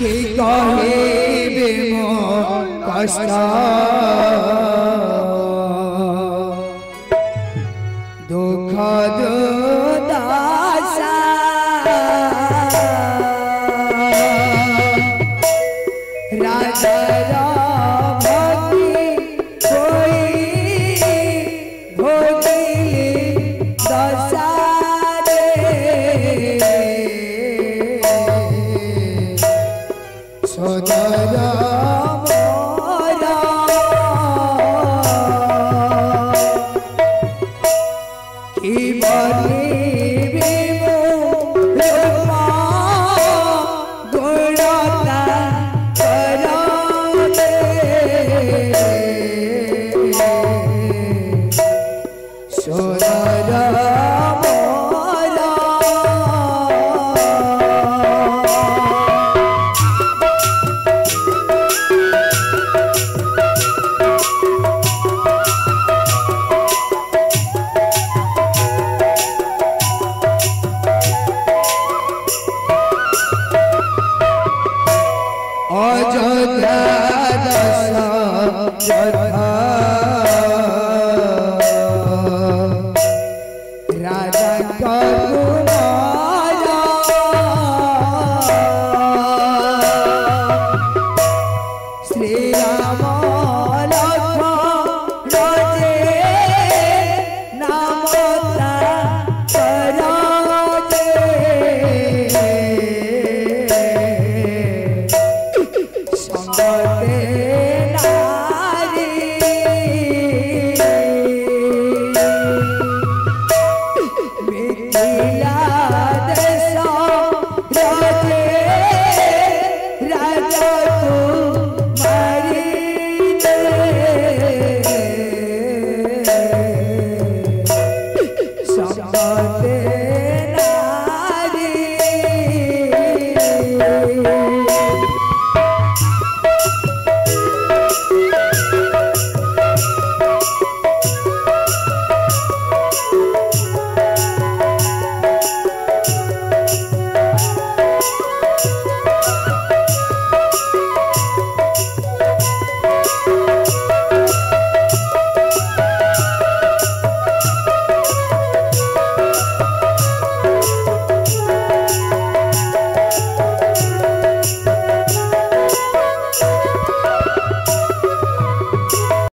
के कहे बेमो कष्टा धोखा दो दासा राजा राम की कोई भोगी दशा I